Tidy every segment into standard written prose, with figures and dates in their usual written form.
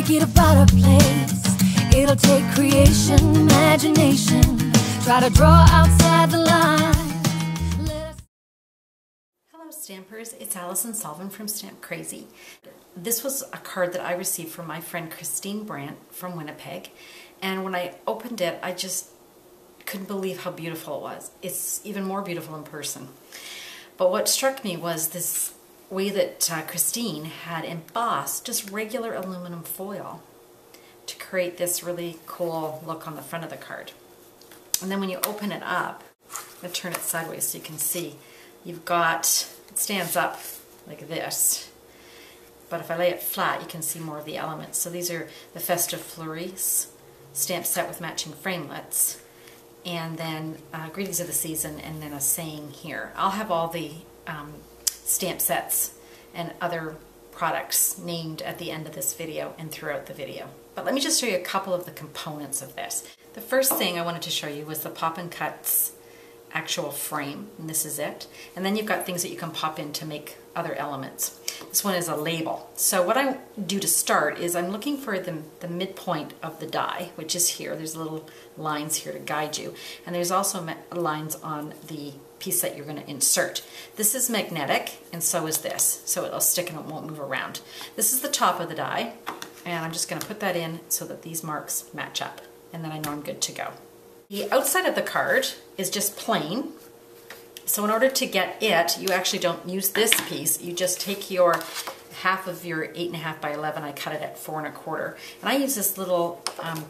Make it about a place. It'll take creation, imagination. Try to draw outside the line. Hello Stampers, it's Alison Solven from Stamp Crazy. This was a card that I received from my friend Christine Brandt from Winnipeg. And when I opened it, I just couldn't believe how beautiful it was. It's even more beautiful in person. But what struck me was this way that Christine had embossed just regular aluminum foil to create this really cool look on the front of the card. And then when you open it up, I'm going to turn it sideways so you can see, you've got, it stands up like this, but if I lay it flat you can see more of the elements. So these are the Festive Flurries stamp set with matching framelets, and then Greetings of the Season, and then a saying here. I'll have all the stamp sets and other products named at the end of this video and throughout the video. But let me just show you a couple of the components of this. The first thing I wanted to show you was the Pop n' Cuts actual frame, and this is it. And then you've got things that you can pop in to make other elements. This one is a label. So what I do to start is I'm looking for the midpoint of the die, which is here. There's little lines here to guide you. And there's also lines on the piece that you're going to insert. This is magnetic, and so is this. So it'll stick and it won't move around. This is the top of the die, and I'm just going to put that in so that these marks match up. And then I know I'm good to go. The outside of the card is just plain. So in order to get it, you actually don't use this piece. You just take your half of your 8.5 by 11. I cut it at 4.25, and I use this little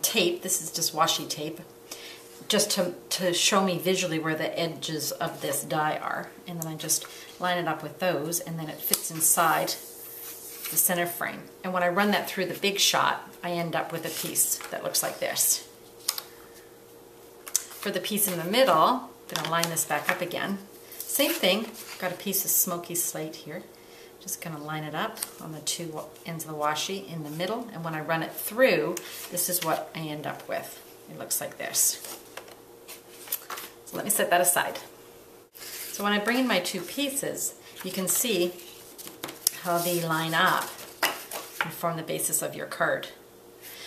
tape. This is just washi tape, just to show me visually where the edges of this die are. And then I just line it up with those, and then it fits inside the center frame. And when I run that through the Big Shot, I end up with a piece that looks like this. For the piece in the middle, I'm going to line this back up again. Same thing, got a piece of Smoky Slate here. Just going to line it up on the two ends of the washi in the middle, and when I run it through, this is what I end up with. It looks like this. So let me set that aside. So when I bring in my two pieces, you can see how they line up and form the basis of your card.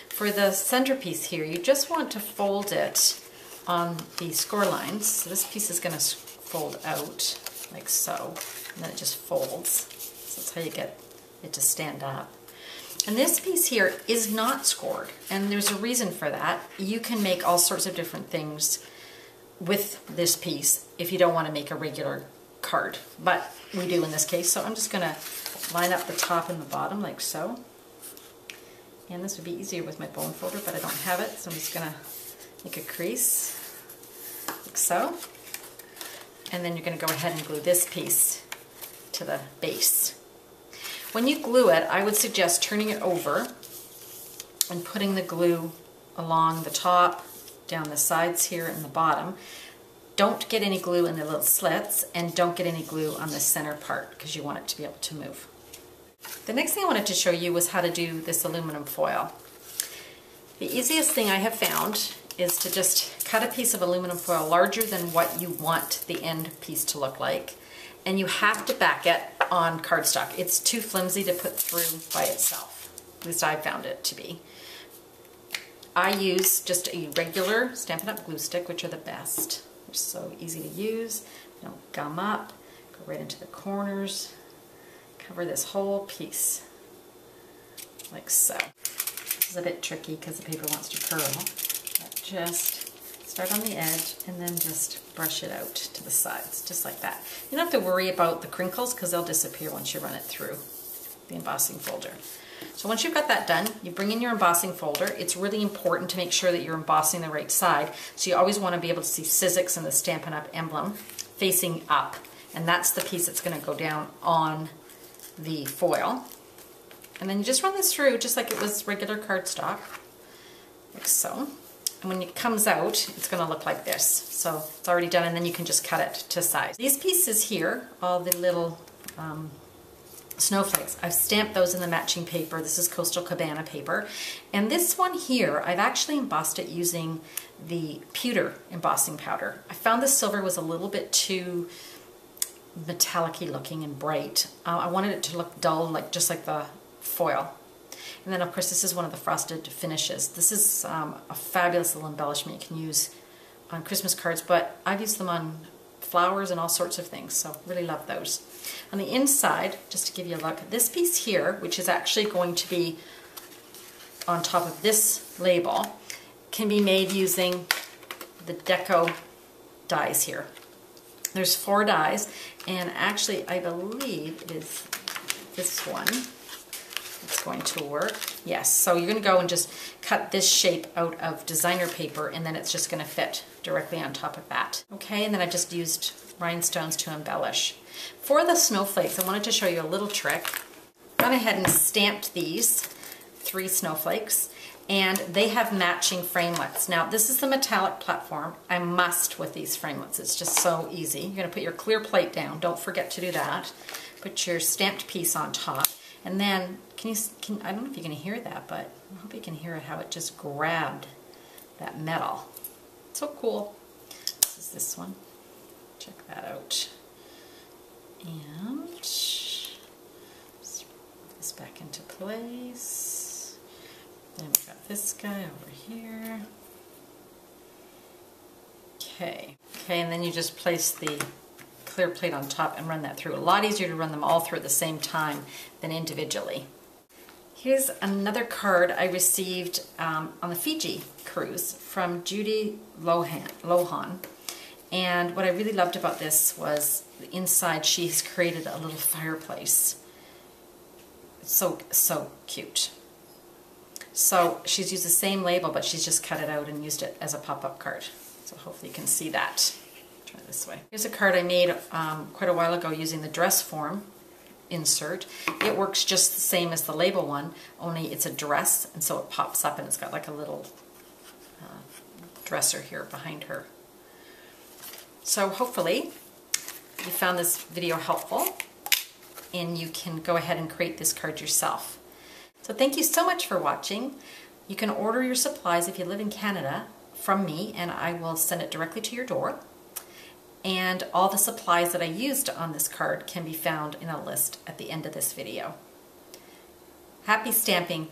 For the centerpiece here, you just want to fold it on the score lines. So this piece is going to fold out like so, and then it just folds. So that's how you get it to stand up. And this piece here is not scored, and there's a reason for that. You can make all sorts of different things with this piece if you don't want to make a regular card, but we do in this case. So I'm just going to line up the top and the bottom like so. And this would be easier with my bone folder, but I don't have it, so I'm just going to make a crease like so. And then you're going to go ahead and glue this piece to the base. When you glue it, I would suggest turning it over and putting the glue along the top, down the sides here, and the bottom. Don't get any glue in the little slits, and don't get any glue on the center part, because you want it to be able to move. The next thing I wanted to show you was how to do this aluminum foil. The easiest thing I have found is to just cut a piece of aluminum foil larger than what you want the end piece to look like, and you have to back it on cardstock. It's too flimsy to put through by itself, at least I found it to be. I use just a regular Stampin' Up! Glue stick, which are the best. They're so easy to use, they don't gum up, go right into the corners, cover this whole piece, like so. This is a bit tricky because the paper wants to curl. Just start on the edge and then just brush it out to the sides, just like that. You don't have to worry about the crinkles because they'll disappear once you run it through the embossing folder. So once you've got that done, you bring in your embossing folder. It's really important to make sure that you're embossing the right side, so you always want to be able to see Sizzix and the Stampin' Up! Emblem facing up, and that's the piece that's going to go down on the foil. And then you just run this through just like it was regular cardstock, like so. And when it comes out, it's going to look like this. So it's already done, and then you can just cut it to size. These pieces here, all the little snowflakes, I've stamped those in the matching paper. This is Coastal Cabana paper. And this one here, I've actually embossed it using the Pewter embossing powder. I found the silver was a little bit too metallic-y looking and bright. I wanted it to look dull, like just like the foil. And then of course this is one of the frosted finishes. This is a fabulous little embellishment you can use on Christmas cards, but I've used them on flowers and all sorts of things, so really love those. On the inside, just to give you a look, this piece here, which is actually going to be on top of this label, can be made using the deco dies here. There's 4 dies, and actually I believe it is this one that's going to work. Yes, so you're going to go and just cut this shape out of designer paper, and then it's just going to fit directly on top of that. Okay, and then I just used rhinestones to embellish. For the snowflakes, I wanted to show you a little trick. I went ahead and stamped these 3 snowflakes, and they have matching framelets. Now this is the metallic platform. I must with these framelets. It's just so easy. You're going to put your clear plate down. Don't forget to do that. Put your stamped piece on top. And then, I don't know if you can hear that, but I hope you can hear it, how it just grabbed that metal. So cool. This is this one. Check that out. And let's move this back into place. Then we've got this guy over here. Okay. Okay, and then you just place the clear plate on top and run that through. A lot easier to run them all through at the same time than individually. Here's another card I received on the Fiji cruise from Judy Lohan. And what I really loved about this was the inside, she's created a little fireplace. It's so, so cute. So she's used the same label, but she's just cut it out and used it as a pop-up card. So hopefully you can see that. Try it this way. Here's a card I made quite a while ago using the dress form insert. It works just the same as the label one, only it's a dress, and so it pops up and it's got like a little dresser here behind her. So hopefully you found this video helpful, and you can go ahead and create this card yourself. So thank you so much for watching. You can order your supplies if you live in Canada from me, and I will send it directly to your door. And all the supplies that I used on this card can be found in a list at the end of this video. Happy stamping!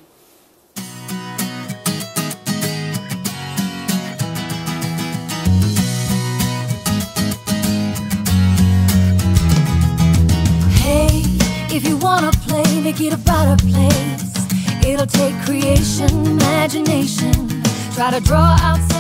If you wanna play, make it about a place. It'll take creation, imagination. Try to draw out